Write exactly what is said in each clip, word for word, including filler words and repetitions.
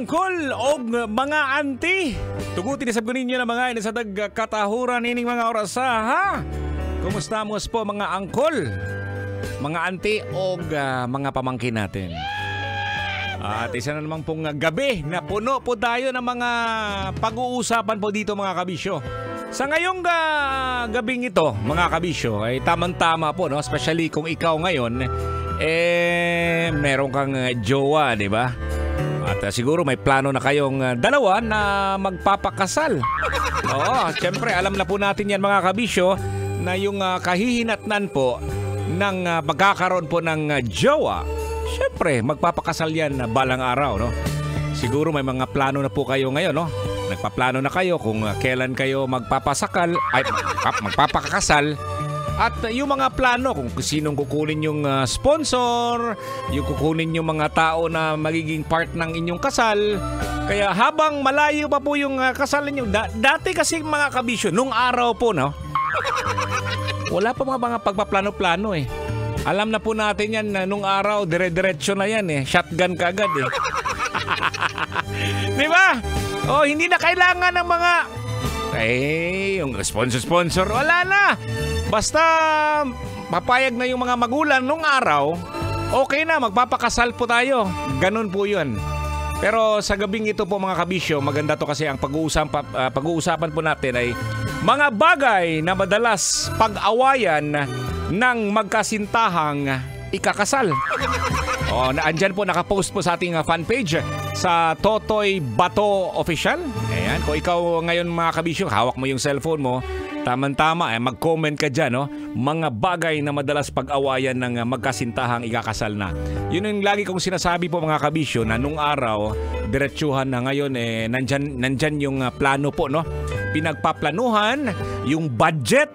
angkol og mga anti. Tuguti ni sabgunin niyo na mga ina sa tagkatahuran ining mga oras ha. Kumusta mos po mga angkol, mga anti og uh, mga pamangkin natin. At isa na naman pong gabi na puno po tayo ng mga pag-uusapan po dito mga kabisyo. Sa ngayong uh, gabing ito mga kabisyo ay tamang-tama po no, especially kung ikaw ngayon eh meron kang uh, jowa, 'di ba? At uh, siguro may plano na kayong uh, dalawa na magpapakasal. Oo, syempre alam na po natin 'yan mga kabisyo na yung uh, kahihinatnan po ng uh, pagkakaroon po ng uh, jowa. Siyempre, magpapakasal yan na balang araw, no? Siguro may mga plano na po kayo ngayon, no? Nagpaplano na kayo kung uh, kailan kayo magpapasakal, ay, magpapakasal. At uh, yung mga plano, kung sinong kukunin yung uh, sponsor, yung kukunin yung mga tao na magiging part ng inyong kasal. Kaya habang malayo pa po yung uh, kasal ninyo, da dati kasi mga kabisyo, nung araw po, no? Wala pa mga mga pagpaplano-plano, eh. Alam na po natin yan na nung araw, dire-diretso na yan eh. Shotgun ka agad eh. Di ba? O, hindi na kailangan ng mga... Eh, yung sponsor-sponsor, wala na. Basta papayag na yung mga magulang nung araw, okay na, magpapakasal po tayo. Ganun po yun. Pero sa gabing ito po mga kabisyo, maganda to kasi ang pag-uusapan, uh, pag-uusapan po natin ay mga bagay na madalas pag-awayan nang magkasintahang ikakasal. O, andyan po, nakapost po sa ating fan page sa Totoy Bato Official. Ayan, kung ikaw ngayon mga kabisyo, hawak mo yung cellphone mo, tamang-tama, eh, mag-comment ka dyan, no? Mga bagay na madalas pag-awayan ng magkasintahang ikakasal na. Yun yung lagi kong sinasabi po mga kabisyo na nung araw, diretsuhan na ngayon, eh, nandyan, nandyan yung plano po, no? Pinagpaplanuhan, yung budget,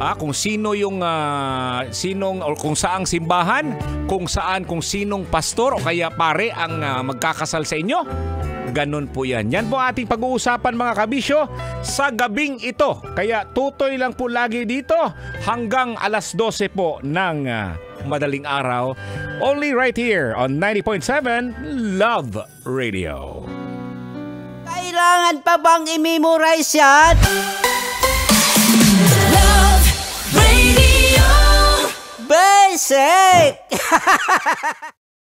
ah, kung sino yung uh, sinong or kung saang simbahan, kung saan, kung sinong pastor o kaya pare ang uh, magkakasal sa inyo. Ganun po yan. Yan po ating pag-uusapan mga kabisyo sa gabing ito. Kaya tutoy lang po lagi dito hanggang alas dose po ng uh, madaling araw. Only right here on ninety point seven Love Radio. Kailangan pa bang i-memorize yan? Basic!